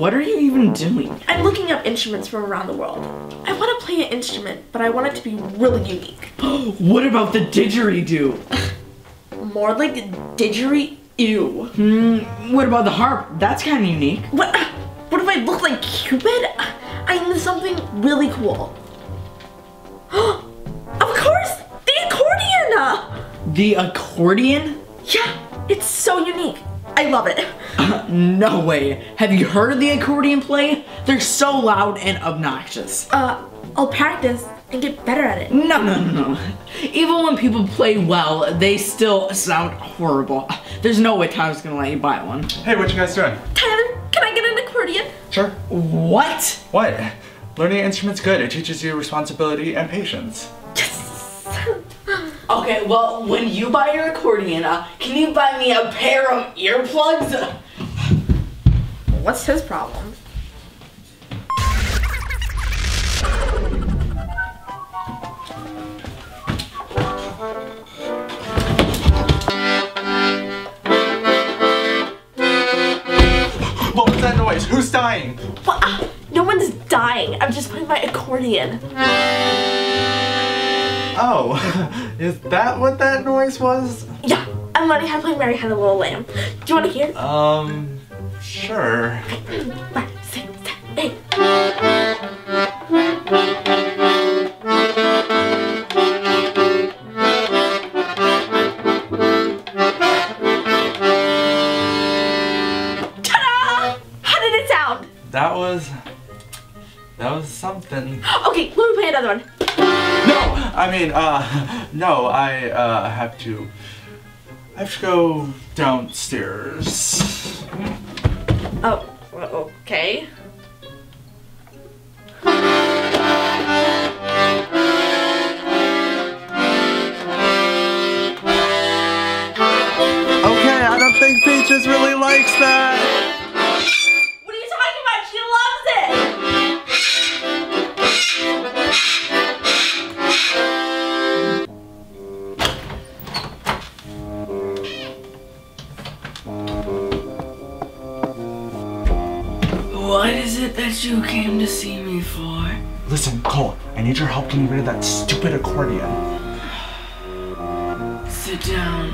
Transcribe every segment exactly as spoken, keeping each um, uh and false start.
What are you even doing? I'm looking up instruments from around the world. I want to play an instrument, but I want it to be really unique. What about the didgeridoo? More like the didgeridoo. Mm, what about the harp? That's kind of unique. What? What if I look like Cupid? I need something really cool. Of course, the accordion! The accordion? Yeah, it's so unique. I love it. Uh, no way. Have you heard of the accordion play? They're so loud and obnoxious. Uh, I'll practice and get better at it. No, no, no, no. Even when people play well, they still sound horrible. There's no way Tyler's gonna let you buy one. Hey, what you guys doing? Tyler, can I get an accordion? Sure. What? What? Learning an instrument's good. It teaches you responsibility and patience. Yes! Okay, well, when you buy your accordion, uh, can you buy me a pair of earplugs? What's his problem? What was that noise? Who's dying? What? Uh, no one's dying. I'm just playing my accordion. Oh, is that what that noise was? Yeah, I'm learning how to play Mary Had a Little Lamb. Do you want to hear? Um, sure. Five, six, seven, eight. Ta-da! How did it sound? That was... that was something. Okay, let me play another one. No, I mean, uh, no, I, uh, have to, I have to go downstairs. Oh, okay. Okay, I don't think Peaches really likes that. What is it that you came to see me for? Listen, Cole, I need your help getting rid of that stupid accordion. Sit down.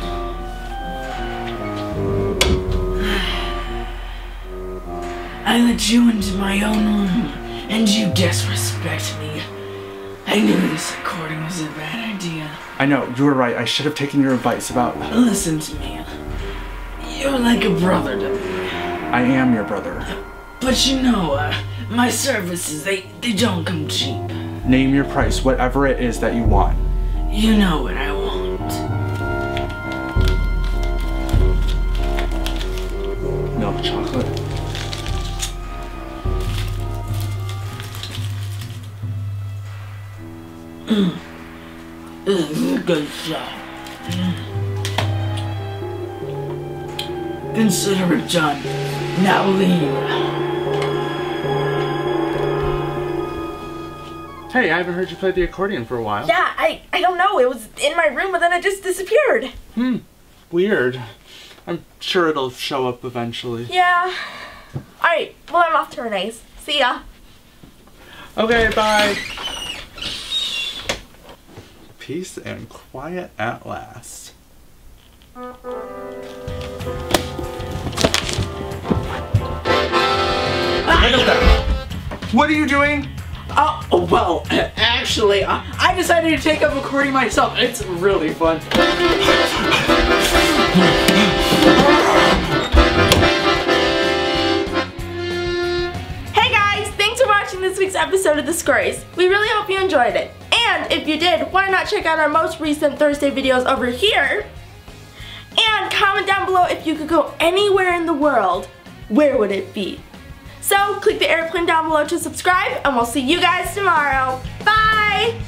I let you into my own room, and you disrespect me. I knew this accordion was a bad idea. I know, you were right. I should have taken your advice about... Listen to me. You're like a brother to me. I am your brother. But you know, uh, my services, they, they don't come cheap. Name your price, whatever it is that you want. You know what I want. Milk chocolate. Mm. This is good stuff. Mm. Consider it done. Now leave. Hey, I haven't heard you play the accordion for a while. Yeah, I, I don't know. It was in my room, but then it just disappeared. Hmm, weird. I'm sure it'll show up eventually. Yeah. All right, well, I'm off to Renee's. See ya. Okay, bye. Peace and quiet at last. Ah! What are you doing? Oh, uh, well, actually, uh, I decided to take up recording myself. It's really fun. Hey guys, thanks for watching this week's episode of The Skorys. We really hope you enjoyed it. And if you did, why not check out our most recent Thursday videos over here? And comment down below, if you could go anywhere in the world, where would it be? So, click the airplane down below to subscribe, and we'll see you guys tomorrow. Bye!